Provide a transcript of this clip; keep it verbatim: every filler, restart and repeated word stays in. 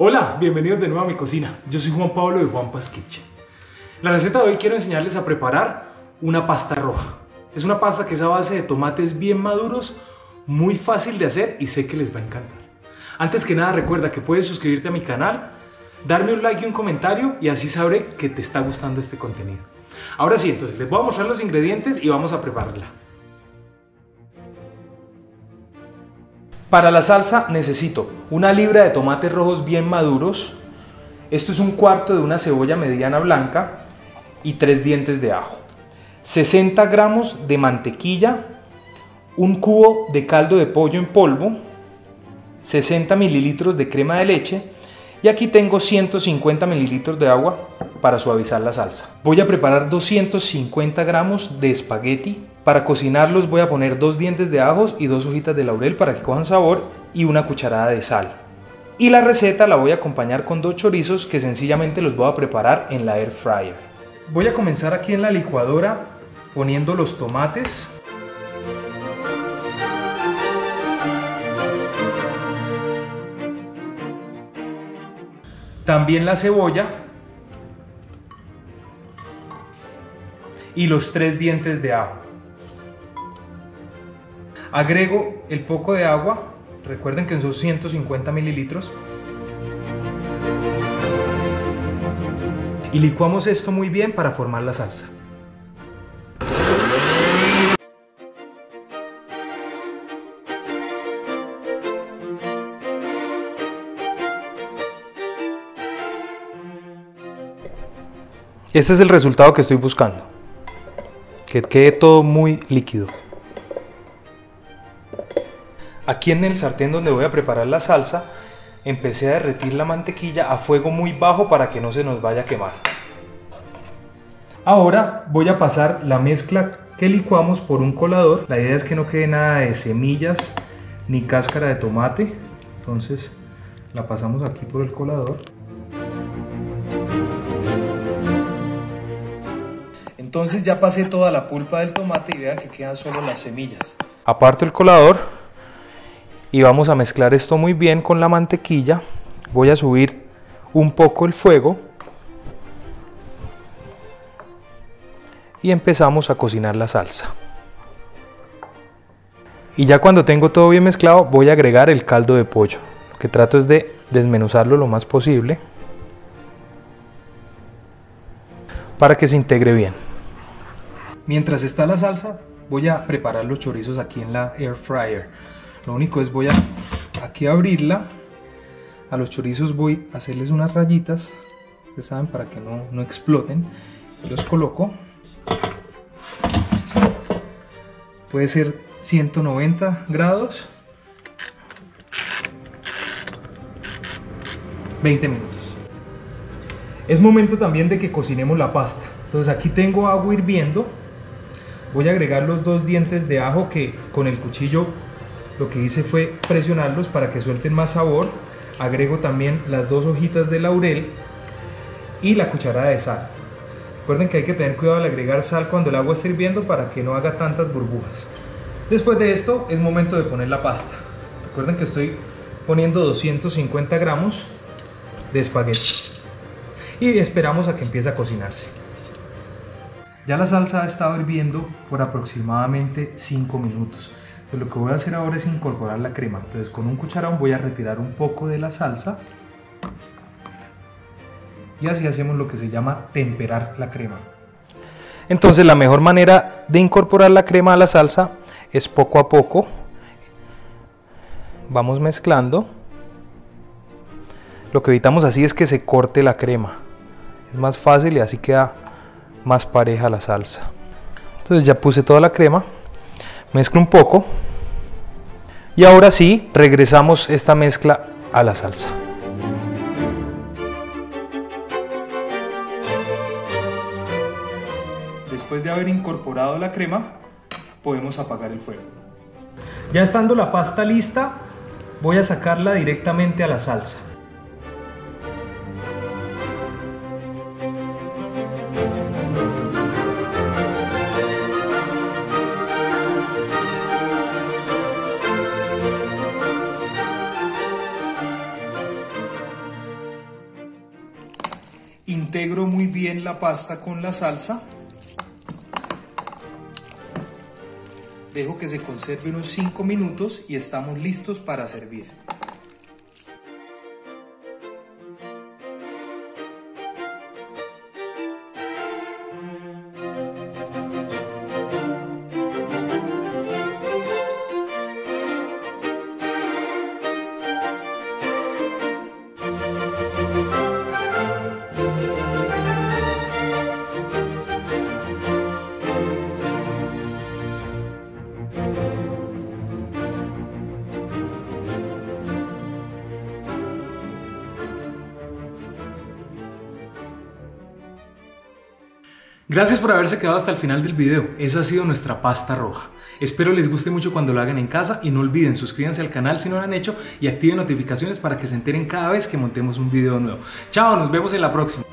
Hola, bienvenidos de nuevo a mi cocina. Yo soy Juan Pablo de Juanpa's Kitchen. La receta de hoy quiero enseñarles a preparar una pasta roja. Es una pasta que es a base de tomates bien maduros, muy fácil de hacer y sé que les va a encantar. Antes que nada, recuerda que puedes suscribirte a mi canal, darme un like y un comentario y así sabré que te está gustando este contenido. Ahora sí, entonces les voy a mostrar los ingredientes y vamos a prepararla. Para la salsa necesito una libra de tomates rojos bien maduros, esto es un cuarto de una cebolla mediana blanca y tres dientes de ajo, sesenta gramos de mantequilla, un cubo de caldo de pollo en polvo, sesenta mililitros de crema de leche y aquí tengo ciento cincuenta mililitros de agua para suavizar la salsa. Voy a preparar doscientos cincuenta gramos de espagueti. Para cocinarlos voy a poner dos dientes de ajos y dos hojitas de laurel para que cojan sabor y una cucharada de sal. Y la receta la voy a acompañar con dos chorizos que sencillamente los voy a preparar en la air fryer. Voy a comenzar aquí en la licuadora poniendo los tomates. También la cebolla. Y los tres dientes de ajo. Agrego el poco de agua, recuerden que son ciento cincuenta mililitros, y licuamos esto muy bien para formar la salsa. Este es el resultado que estoy buscando, que quede todo muy líquido. Aquí en el sartén donde voy a preparar la salsa, empecé a derretir la mantequilla a fuego muy bajo para que no se nos vaya a quemar. Ahora voy a pasar la mezcla que licuamos por un colador. La idea es que no quede nada de semillas ni cáscara de tomate. Entonces la pasamos aquí por el colador. Entonces ya pasé toda la pulpa del tomate y vean que quedan solo las semillas. Aparto el colador. Y vamos a mezclar esto muy bien con la mantequilla. Voy a subir un poco el fuego y empezamos a cocinar la salsa. Y ya cuando tengo todo bien mezclado voy a agregar el caldo de pollo. Lo que trato es de desmenuzarlo lo más posible para que se integre bien. Mientras está la salsa voy a preparar los chorizos aquí en la air fryer. Lo único es voy a aquí abrirla, a los chorizos voy a hacerles unas rayitas, ustedes saben, para que no, no exploten. Los coloco, puede ser ciento noventa grados, veinte minutos. Es momento también de que cocinemos la pasta, entonces aquí tengo agua hirviendo, voy a agregar los dos dientes de ajo que con el cuchillo lo que hice fue presionarlos para que suelten más sabor. Agrego también las dos hojitas de laurel y la cucharada de sal. Recuerden que hay que tener cuidado al agregar sal cuando el agua está hirviendo para que no haga tantas burbujas. Después de esto es momento de poner la pasta. Recuerden que estoy poniendo doscientos cincuenta gramos de espagueti y esperamos a que empiece a cocinarse. Ya la salsa ha estado hirviendo por aproximadamente cinco minutos. Entonces lo que voy a hacer ahora es incorporar la crema. Entonces con un cucharón voy a retirar un poco de la salsa y así hacemos lo que se llama temperar la crema. Entonces la mejor manera de incorporar la crema a la salsa es poco a poco. Vamos mezclando. Lo que evitamos así es que se corte la crema. Es más fácil y así queda más pareja la salsa. Entonces ya puse toda la crema. Mezclo un poco y ahora sí regresamos esta mezcla a la salsa. Después de haber incorporado la crema podemos apagar el fuego. Ya estando la pasta lista voy a sacarla directamente a la salsa. integro muy bien la pasta con la salsa. Dejo que se conserve unos cinco minutos y estamos listos para servir. Gracias por haberse quedado hasta el final del video. Esa ha sido nuestra pasta roja. Espero les guste mucho cuando lo hagan en casa y no olviden suscríbanse al canal si no lo han hecho y activen notificaciones para que se enteren cada vez que montemos un video nuevo. Chao, nos vemos en la próxima.